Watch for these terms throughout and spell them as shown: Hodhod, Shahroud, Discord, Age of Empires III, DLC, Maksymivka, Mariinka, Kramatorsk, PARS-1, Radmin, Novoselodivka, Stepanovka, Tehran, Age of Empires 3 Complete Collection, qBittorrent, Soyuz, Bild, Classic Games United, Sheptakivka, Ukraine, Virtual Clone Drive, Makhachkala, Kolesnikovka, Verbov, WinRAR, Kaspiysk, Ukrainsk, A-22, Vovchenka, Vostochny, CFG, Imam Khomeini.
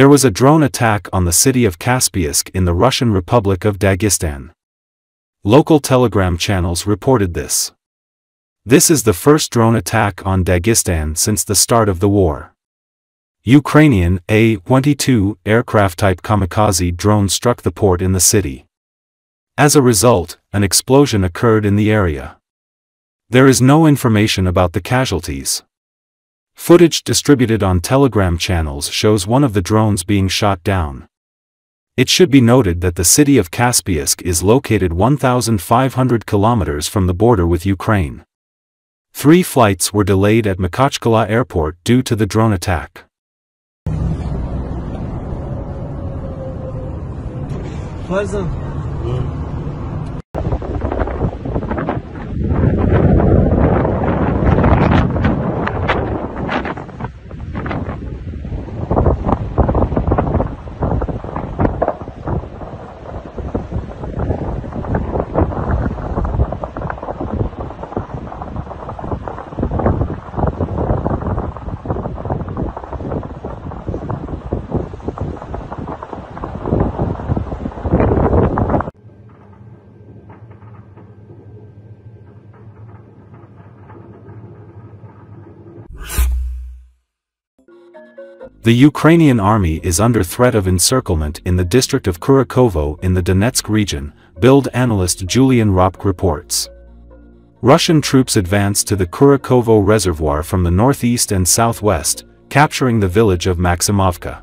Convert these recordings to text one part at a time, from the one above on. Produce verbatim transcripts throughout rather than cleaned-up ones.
There was a drone attack on the city of Kaspiysk in the Russian Republic of Dagestan. Local telegram channels reported this. This is the first drone attack on Dagestan since the start of the war. Ukrainian A twenty-two aircraft-type kamikaze drone struck the port in the city. As a result, an explosion occurred in the area. There is no information about the casualties. Footage distributed on Telegram channels shows one of the drones being shot down. It should be noted that the city of Kaspiysk is located one thousand five hundred kilometers from the border with Ukraine. Three flights were delayed at Makhachkala airport due to the drone attack. Pleasant. Yeah. The Ukrainian army is under threat of encirclement in the district of Kurakovo in the Donetsk region, Bild analyst Julian Röpcke reports. Russian troops advanced to the Kurakovo reservoir from the northeast and southwest, capturing the village of Maksymivka.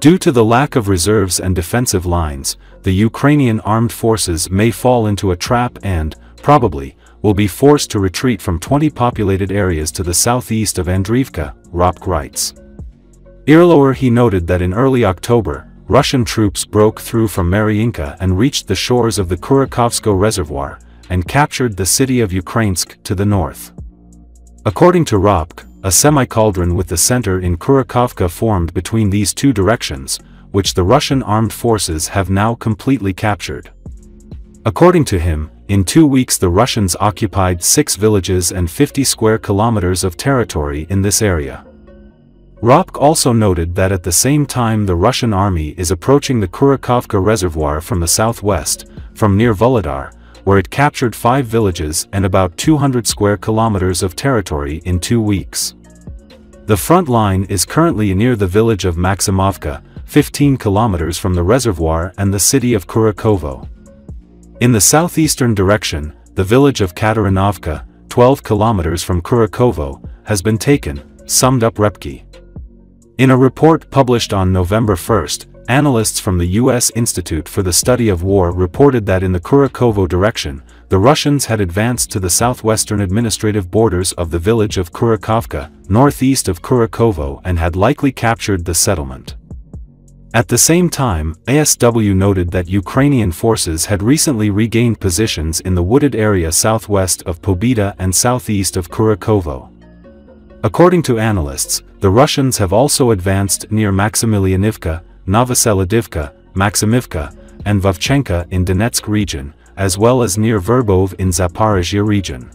Due to the lack of reserves and defensive lines, the Ukrainian armed forces may fall into a trap and, probably, will be forced to retreat from twenty populated areas to the southeast of Andriivka, Röpcke writes. Earlier he noted that in early October, Russian troops broke through from Mariinka and reached the shores of the Kurakovsko reservoir, and captured the city of Ukrainsk to the north. According to Röpcke, a semi-cauldron with the center in Kurakovka formed between these two directions, which the Russian armed forces have now completely captured. According to him, in two weeks the Russians occupied six villages and fifty square kilometers of territory in this area. Röpcke also noted that at the same time the Russian army is approaching the Kurakovka reservoir from the southwest, from near Volodar, where it captured five villages and about two hundred square kilometers of territory in two weeks. The front line is currently near the village of Maksymivka, fifteen kilometers from the reservoir and the city of Kurakovo. In the southeastern direction, the village of Katerinovka, twelve kilometers from Kurakovo, has been taken, summed up Röpcke. In a report published on November first, analysts from the U S Institute for the Study of War reported that in the Kurakovo direction, the Russians had advanced to the southwestern administrative borders of the village of Kurakovka, northeast of Kurakovo, and had likely captured the settlement. At the same time, A S W noted that Ukrainian forces had recently regained positions in the wooded area southwest of Pobita and southeast of Kurakovo. According to analysts, the Russians have also advanced near Maximilianivka, Novoselodivka, Maksymivka, and Vovchenka in Donetsk region, as well as near Verbov in Zaporizhzhia region.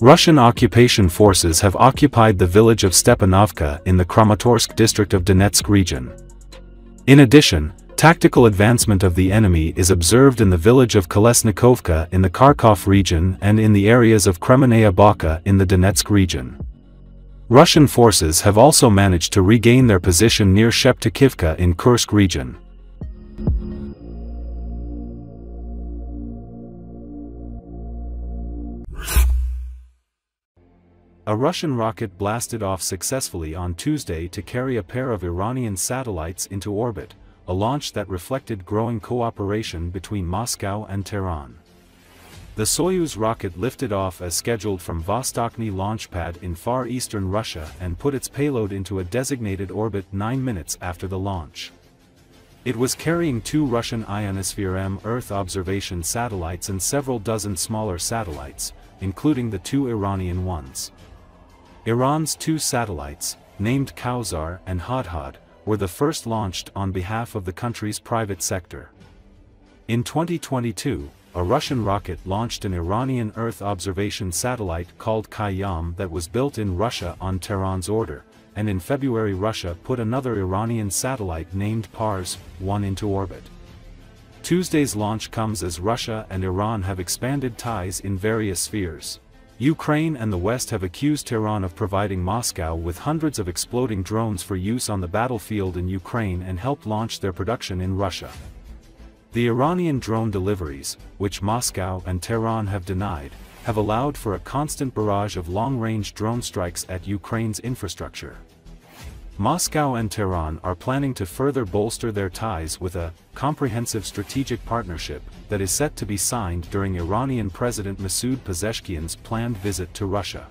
Russian occupation forces have occupied the village of Stepanovka in the Kramatorsk district of Donetsk region. In addition, tactical advancement of the enemy is observed in the village of Kolesnikovka in the Kharkov region and in the areas of Kremenaya Baka in the Donetsk region. Russian forces have also managed to regain their position near Sheptakivka in Kursk region. A Russian rocket blasted off successfully on Tuesday to carry a pair of Iranian satellites into orbit, a launch that reflected growing cooperation between Moscow and Tehran. The Soyuz rocket lifted off as scheduled from Vostochny launch pad in far eastern Russia and put its payload into a designated orbit nine minutes after the launch. It was carrying two Russian ionosphere M Earth observation satellites and several dozen smaller satellites, including the two Iranian ones. Iran's two satellites, named Kowsar and Hodhod, were the first launched on behalf of the country's private sector. In twenty twenty-two, a Russian rocket launched an Iranian Earth observation satellite called Khayyam that was built in Russia on Tehran's order, and in February Russia put another Iranian satellite named Pars one into orbit. Tuesday's launch comes as Russia and Iran have expanded ties in various spheres. Ukraine and the West have accused Tehran of providing Moscow with hundreds of exploding drones for use on the battlefield in Ukraine and helped launch their production in Russia. The Iranian drone deliveries, which Moscow and Tehran have denied, have allowed for a constant barrage of long-range drone strikes at Ukraine's infrastructure. Moscow and Tehran are planning to further bolster their ties with a comprehensive strategic partnership that is set to be signed during Iranian President Masoud Pezeshkian's planned visit to Russia.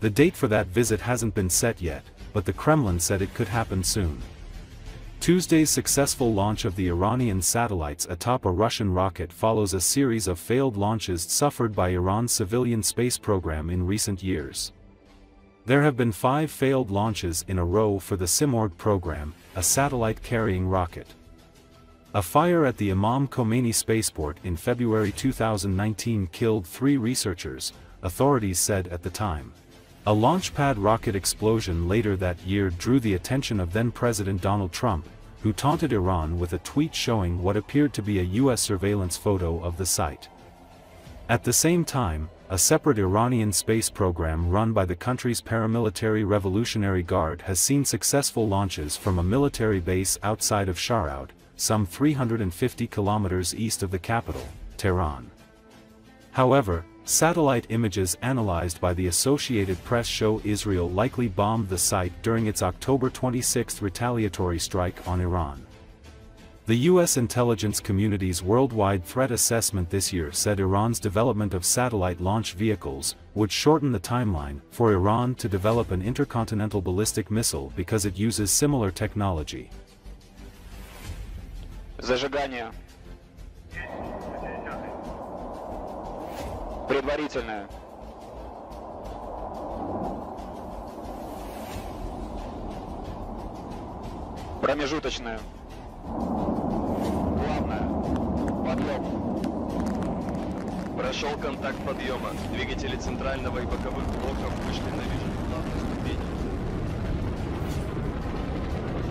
The date for that visit hasn't been set yet, but the Kremlin said it could happen soon. Tuesday's successful launch of the Iranian satellites atop a Russian rocket follows a series of failed launches suffered by Iran's civilian space program in recent years. There have been five failed launches in a row for the Simorgh program, a satellite-carrying rocket. A fire at the Imam Khomeini spaceport in February two thousand nineteen killed three researchers, authorities said at the time. A launch pad rocket explosion later that year drew the attention of then-President Donald Trump, who taunted Iran with a tweet showing what appeared to be a U S surveillance photo of the site. At the same time, a separate Iranian space program run by the country's paramilitary Revolutionary Guard has seen successful launches from a military base outside of Shahroud, some three hundred fifty kilometers east of the capital, Tehran. However, satellite images analyzed by the Associated Press show Israel likely bombed the site during its October twenty-sixth retaliatory strike on Iran. The U S intelligence community's worldwide threat assessment this year said Iran's development of satellite launch vehicles would shorten the timeline for Iran to develop an intercontinental ballistic missile because it uses similar technology. Зажигание. Предварительное. Промежуточное. Главное. Подъем. Прошел контакт подъема. Двигатели центрального и боковых блоков вышли на вижу главной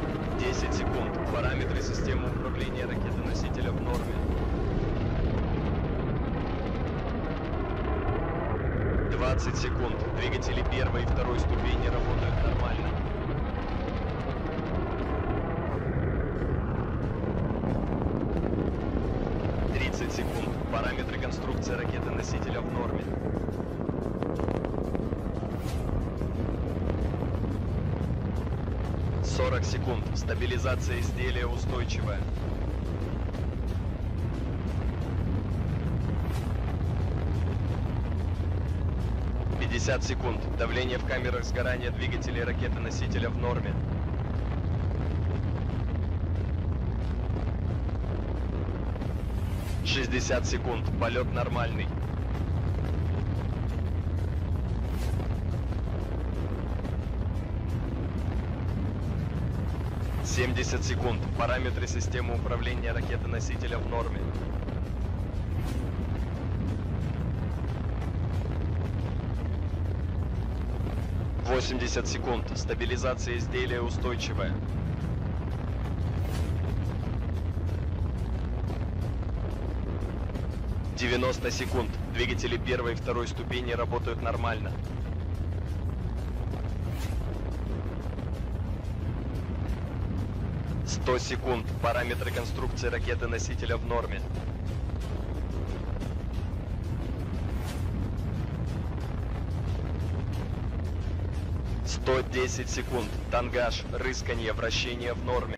ступени. десять секунд. Параметры системы управления ракетоносителя в норме. двадцать секунд. Двигатели первой и второй ступени работают нормально. тридцать секунд. Параметры конструкции ракеты-носителя в норме. сорок секунд. Стабилизация изделия устойчивая. пятьдесят секунд. Давление в камерах сгорания двигателей ракеты-носителя в норме. шестьдесят секунд. Полет нормальный. семьдесят секунд. Параметры системы управления ракеты-носителя в норме. восемьдесят секунд. Стабилизация изделия устойчивая. девяносто секунд. Двигатели первой и второй ступени работают нормально. сто секунд. Параметры конструкции ракеты-носителя в норме. сто десять секунд. Тангаж, рысканье, вращение в норме.